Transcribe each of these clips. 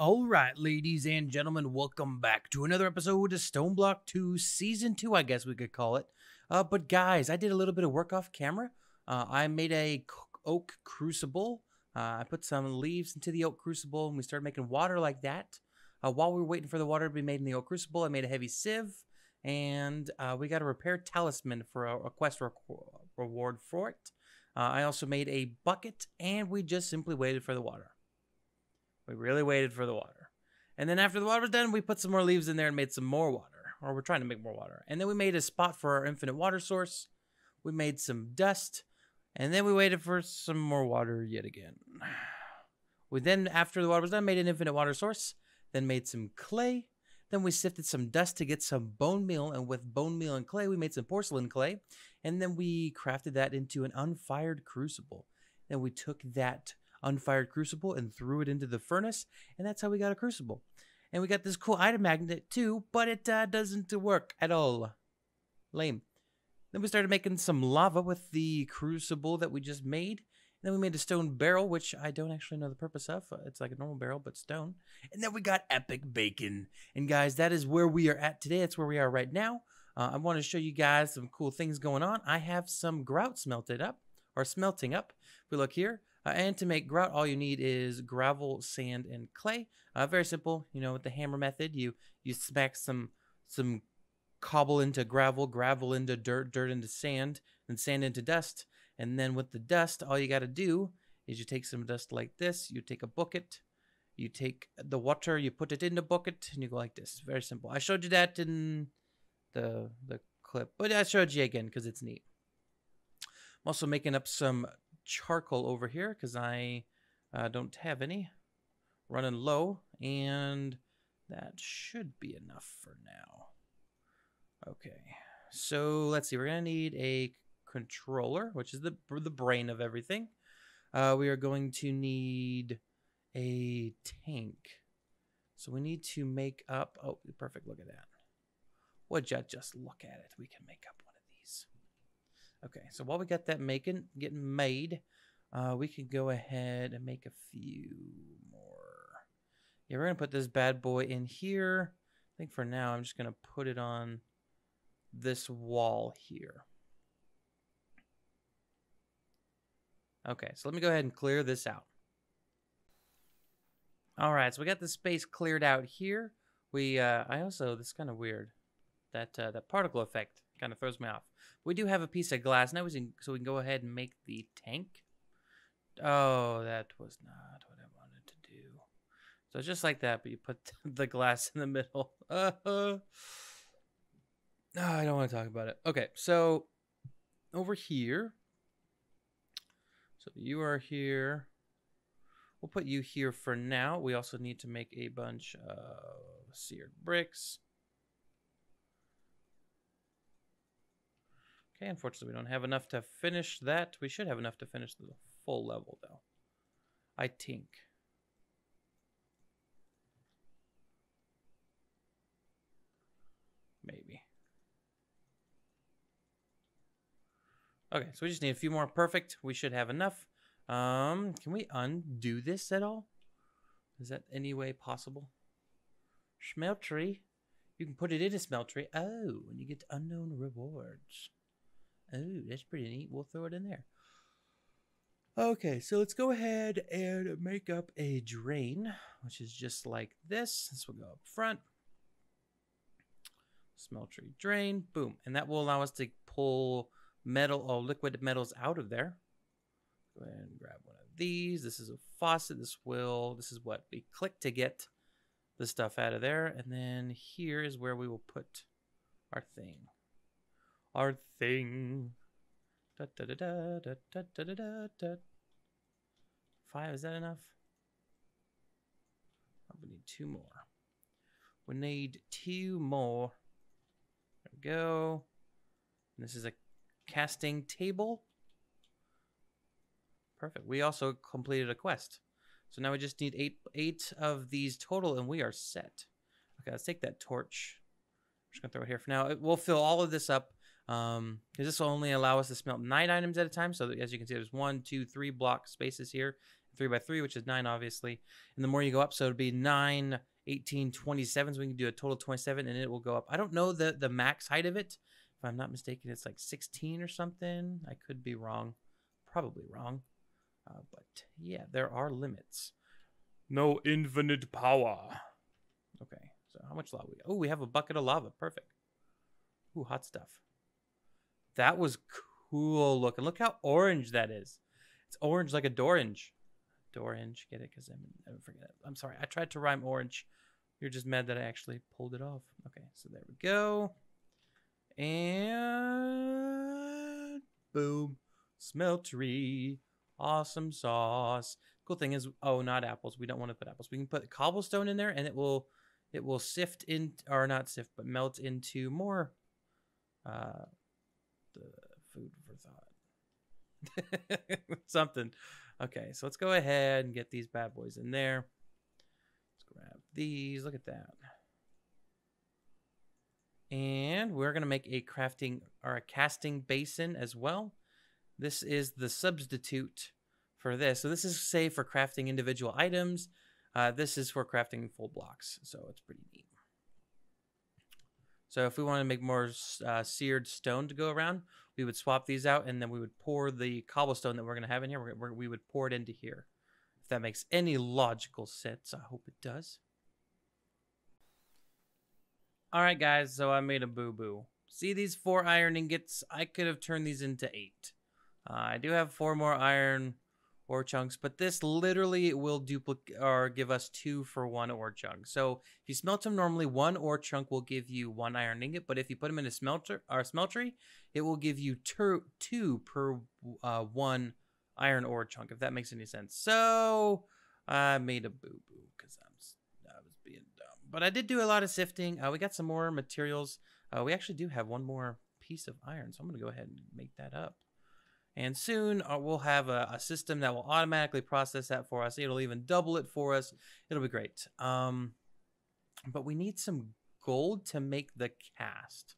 Alright, ladies and gentlemen, welcome back to another episode of Stoneblock 2, Season 2, I guess we could call it. But guys, I did a little bit of work off camera. I made a oak crucible. I put some leaves into the oak crucible, and we started making water like that. While we were waiting for the water to be made in the oak crucible, I made a heavy sieve, and we got a repair talisman for a quest reward for it. I also made a bucket, and we just simply waited for the water. We really waited for the water. And then after the water was done, we put some more leaves in there and made some more water. Or we're trying to make more water. And then we made a spot for our infinite water source. We made some dust. And then we waited for some more water yet again. We then, after the water was done, made an infinite water source. Then made some clay. Then we sifted some dust to get some bone meal. And with bone meal and clay, we made some porcelain clay. And then we crafted that into an unfired crucible. Then we took that unfired crucible and threw it into the furnace, and that's how we got a crucible. And we got this cool item magnet too, but it doesn't work at all. Lame. Then we started making some lava with the crucible that we just made. And then we made a stone barrel, which I don't actually know the purpose of. It's like a normal barrel, but stone. And then we got epic bacon. And guys, that is where we are at today. That's where we are right now. I want to show you guys some cool things going on. I have some grout smelting up. If we look here. And to make grout, all you need is gravel, sand, and clay. Very simple, you know, with the hammer method. You smack some cobble into gravel, gravel into dirt, dirt into sand, and sand into dust. And then with the dust, all you got to do is you take some dust like this. You take a bucket. You take the water. You put it in the bucket, and you go like this. Very simple. I showed you that in the clip, but I showed you again because it's neat. I'm also making up some charcoal over here because I don't have any, running low, and that should be enough for now. Okay, so let's see, we're gonna need a controller, which is the brain of everything. We are going to need a tank, so we need to make up, oh perfect, look at that, would you just look at it, we can make up one of these. Okay, so while we got that getting made, we can go ahead and make a few more. Yeah, we're going to put this bad boy in here. I think for now I'm just going to put it on this wall here. Okay, so let me go ahead and clear this out. All right, so we got the space cleared out here. I also, this is kind of weird, that particle effect. Kind of throws me off. We do have a piece of glass now, so we can go ahead and make the tank. Oh, that was not what I wanted to do. So just like that, but you put the glass in the middle. I don't want to talk about it. Okay, so over here. So you are here. We'll put you here for now. We also need to make a bunch of seared bricks. Okay, unfortunately, we don't have enough to finish that. We should have enough to finish the full level, though, I think. Maybe. Okay, so we just need a few more. Perfect. We should have enough. Can we undo this at all? Is that any way possible? Smeltery. You can put it in a smeltery. Oh, and you get unknown rewards. Oh, that's pretty neat. We'll throw it in there. Okay, so let's go ahead and make up a drain, which is just like this. This will go up front. Smeltery drain. Boom. And that will allow us to pull metal or liquid metals out of there. Go ahead and grab one of these. This is a faucet. This is what we click to get the stuff out of there. And then here is where we will put our thing. Da, da, da, da, da, da, da, da, da. 5, is that enough? Oh, we need 2 more. We need 2 more. There we go. And this is a casting table. Perfect. We also completed a quest. So now we just need eight of these total, and we are set. Okay, let's take that torch. I'm just going to throw it here for now. We'll fill all of this up. Because this will only allow us to smelt 9 items at a time. So as you can see, there's 1, 2, 3 block spaces here. 3x3, which is 9, obviously. And the more you go up, so it'd be 9, 18, 27. So we can do a total of 27, and it will go up. I don't know the max height of it. If I'm not mistaken, it's like 16 or something. I could be wrong. Probably wrong. But, yeah, there are limits. No infinite power. Okay, so how much lava we got? Oh, we have a bucket of lava. Perfect. Ooh, hot stuff. That was cool looking. Look how orange that is. It's orange like a dorange. Dorange, get it? Because I never forget it. I'm sorry. I tried to rhyme orange. You're just mad that I actually pulled it off. Okay, so there we go. And boom. Smeltery. Awesome sauce. Cool thing is, oh, not apples. We don't want to put apples. We can put cobblestone in there, and it will sift in, or not sift, but melt into more the food for thought. Something. Okay, so let's go ahead and get these bad boys in there. Let's grab these. Look at that. And we're gonna make a crafting or a casting basin as well. This is the substitute for this. So this is, say, for crafting individual items. This is for crafting full blocks. So it's pretty neat. So if we want to make more seared stone to go around, we would swap these out, and then we would pour the cobblestone that we're going to have in here. We would pour it into here. If that makes any logical sense. I hope it does. All right, guys. So I made a boo-boo. See these 4 iron ingots? I could have turned these into 8. I do have 4 more iron ore chunks, but this literally will duplicate or give us 2 for 1 ore chunk. So if you smelt them normally, 1 ore chunk will give you 1 iron ingot, but if you put them in a smelter or smeltery, it will give you 2 per 1 iron ore chunk, if that makes any sense. So I made a boo-boo because I was being dumb, but I did do a lot of sifting. We got some more materials. We actually do have 1 more piece of iron, so I'm going to go ahead and make that up. And soon we'll have a system that will automatically process that for us. It'll even double it for us. It'll be great. But we need some gold to make the cast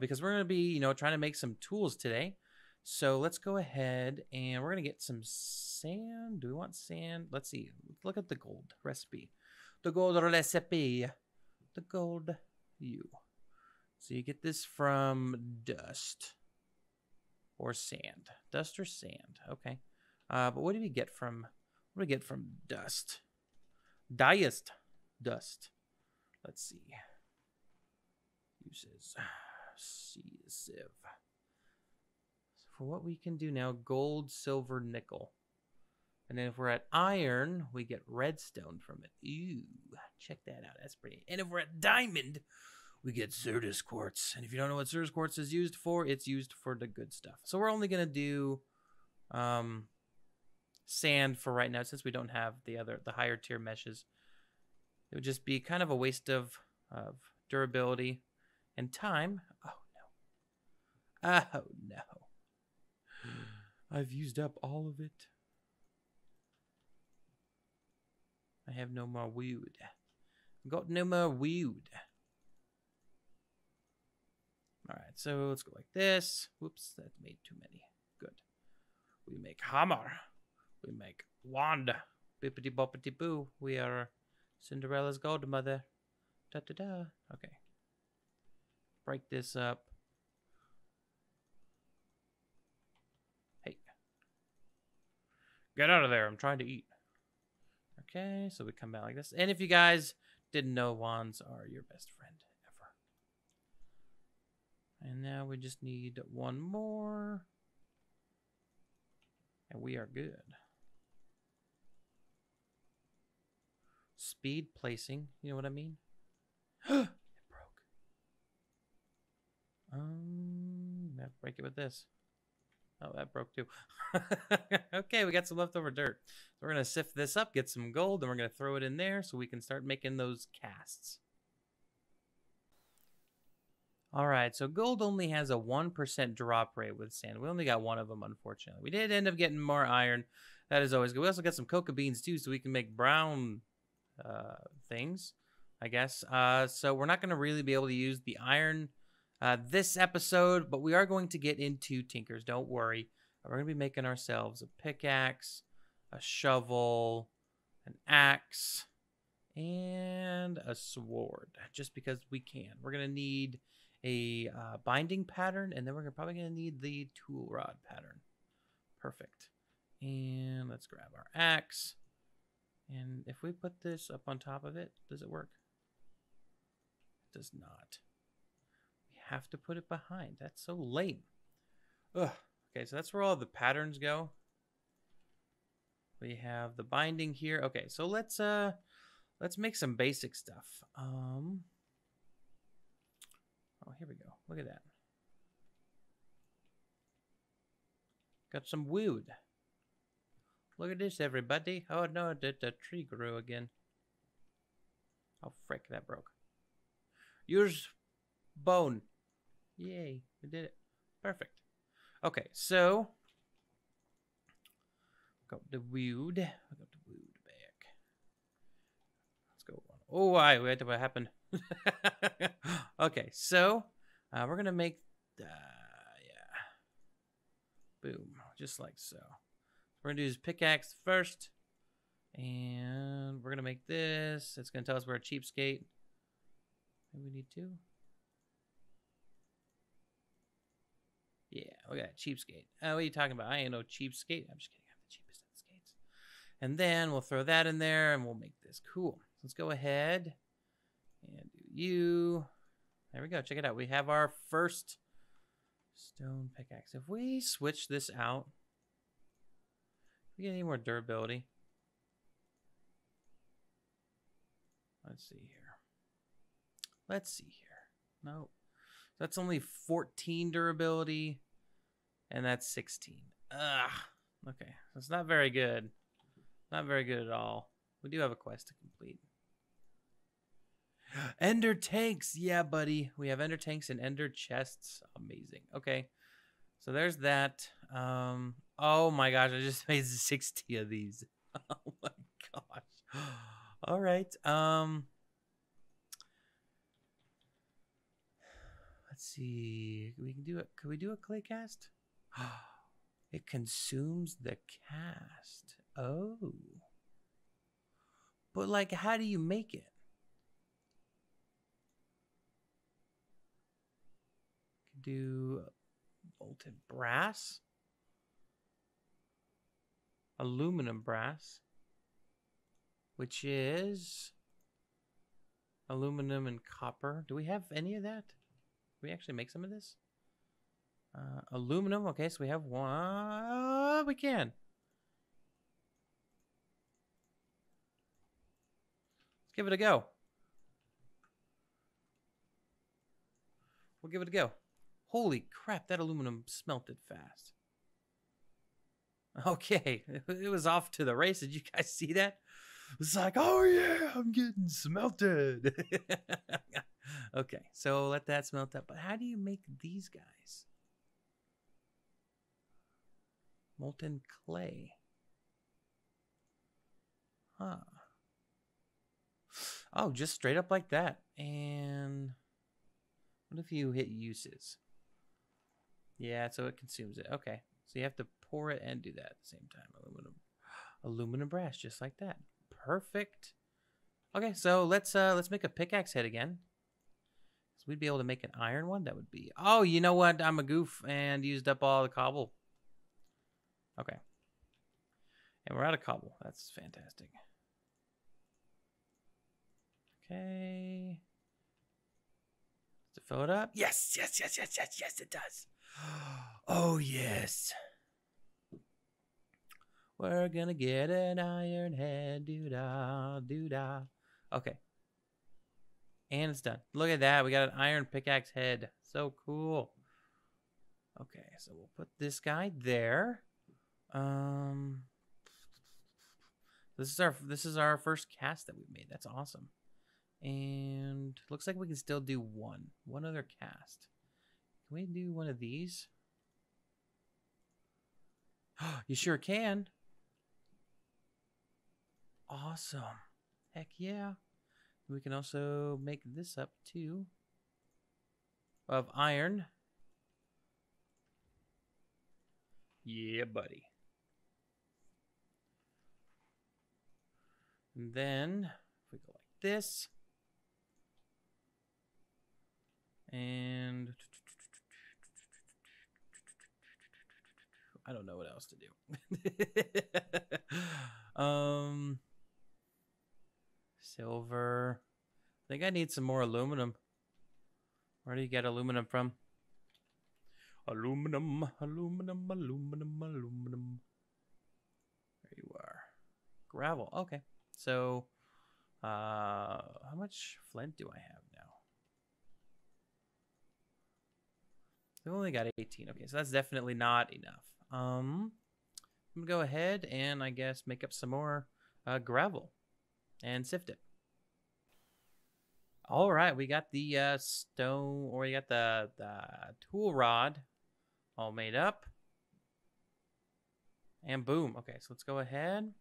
because we're going to be, trying to make some tools today. So let's go ahead and we're going to get some sand. Do we want sand? Let's see. Look at the gold recipe. The gold recipe. The gold you. So you get this from dust. Or sand. Dust or sand. Okay. But what do we get from... What do we get from dust? Diest. Dust. Let's see. Uses. See sieve. So for what we can do now, gold, silver, nickel. And then if we're at iron, we get redstone from it. Ew. Check that out. That's pretty. And if we're at diamond... we get Certus Quartz. And if you don't know what Certus Quartz is used for, it's used for the good stuff. So we're only going to do sand for right now since we don't have the higher tier meshes. It would just be kind of a waste of durability and time. Oh, no. Oh, no. I've used up all of it. I have no more wood. I've got no more wood. All right, so let's go like this. Whoops, that made too many. Good. We make hammer. We make wand. Bippity boppity boo. We are Cinderella's godmother. Da da da. Okay. Break this up. Hey. Get out of there. I'm trying to eat. Okay, so we come out like this. And if you guys didn't know, wands are your best friend. And now we just need 1 more. And we are good. Speed placing. You know what I mean? It broke. I have to break it with this. Oh, that broke too. Okay, we got some leftover dirt. So we're going to sift this up, get some gold, and we're going to throw it in there so we can start making those casts. All right, so gold only has a 1% drop rate with sand. We only got 1 of them, unfortunately. We did end up getting more iron. That is always good. We also got some coca beans, too, so we can make brown things, I guess. So we're not going to really be able to use the iron this episode, but we are going to get into Tinkers. Don't worry. We're going to be making ourselves a pickaxe, a shovel, an axe, and a sword, just because we can. We're going to need a binding pattern, and then we're probably going to need the tool rod pattern. Perfect. And let's grab our axe. And if we put this up on top of it, does it work? It does not. We have to put it behind. That's so lame. Ugh. Okay, so that's where all the patterns go. We have the binding here. Okay, so let's make some basic stuff. Oh, here we go. Look at that. Got some wood. Look at this, everybody. Oh, no, the tree grew again. Oh, frick, that broke. Use bone. Yay, we did it. Perfect. Okay, so got the wood. I got the wood back. Let's go on. Oh, why? Wait, what happened? Okay, so we're gonna make yeah, boom, just like so. We're gonna do this pickaxe first, and we're gonna make this. It's gonna tell us we're a cheapskate. Maybe we need two. Yeah, we got a cheapskate. What are you talking about? I ain't no cheapskate. I'm just kidding. I'm the cheapest at skates. And then we'll throw that in there, and we'll make this cool. Let's go ahead and do you. There we go. Check it out. We have our first stone pickaxe. If we switch this out, we get any more durability. Let's see here. Let's see here. No. That's only 14 durability. And that's 16. Ugh. Okay. That's not very good. Not very good at all. We do have a quest to complete. Ender tanks. Yeah, buddy. We have ender tanks and ender chests. Amazing. Okay. So there's that. Oh my gosh, I just made 60 of these. Oh my gosh. All right. Let's see. We can do it. Can we do a clay cast? It consumes the cast. Oh. But like, how do you make it? Can do bolted brass. Aluminum brass, which is aluminum and copper. Do we have any of that? Do we actually make some of this? Aluminum. Okay, so we have one. We can. Let's give it a go. We'll give it a go. Holy crap, that aluminum smelted fast. Okay, it was off to the race. Did you guys see that? It's like, oh yeah, I'm getting smelted. Okay, so let that smelt up. But how do you make these guys? Molten clay. Huh. Oh, just straight up like that. And what if you hit uses? Yeah, so it consumes it. Okay, so you have to pour it and do that at the same time. Aluminum brass, just like that. Perfect. Okay, so let's make a pickaxe head again. So we'd be able to make an iron one. That would be. Oh, you know what? I'm a goof and used up all the cobble. Okay. And we're out of cobble. That's fantastic. Okay. Does it fill it up? Yes, yes, yes, yes, yes, yes. It does. Oh yes. We're gonna get an iron head, doo-dah, doo-dah. Okay. And it's done. Look at that. We got an iron pickaxe head. So cool. Okay, so we'll put this guy there. This is our first cast that we've made. That's awesome. And looks like we can still do one other cast. Can we do one of these? You sure can. Awesome. Heck yeah. We can also make this up too. Of iron. Yeah, buddy. And then if we go like this, and I don't know what else to do. Silver. I think I need some more aluminum. Where do you get aluminum from? Aluminum, aluminum, aluminum, aluminum. There you are. Gravel. Okay. So, how much flint do I have now? We've only got 18. Okay, so that's definitely not enough. I'm gonna go ahead and I guess make up some more gravel and sift it. All right, we got the stone, or we got the tool rod all made up. And boom. Okay, so let's go ahead.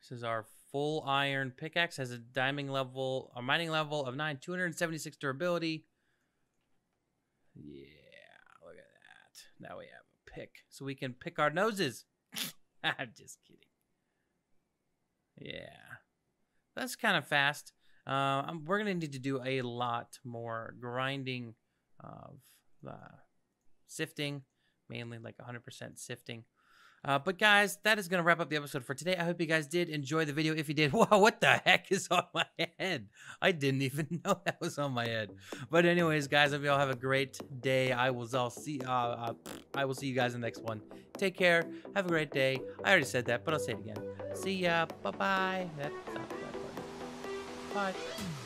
This is our full iron pickaxe. Has a mining level of 9, 276 durability. Yeah, look at that. Now we have a pick, so we can pick our noses. I'm just kidding. Yeah, that's kind of fast. We're gonna need to do a lot more grinding of sifting, mainly like 100% sifting. But guys, that is gonna wrap up the episode for today. I hope you guys did enjoy the video. If you did, wow, what the heck is on my head? I didn't even know that was on my head. But anyways, guys, hope you all have a great day. I will see you guys in the next one. Take care. Have a great day. I already said that, but I'll say it again. See ya. Bye bye. That's not that funny. Bye.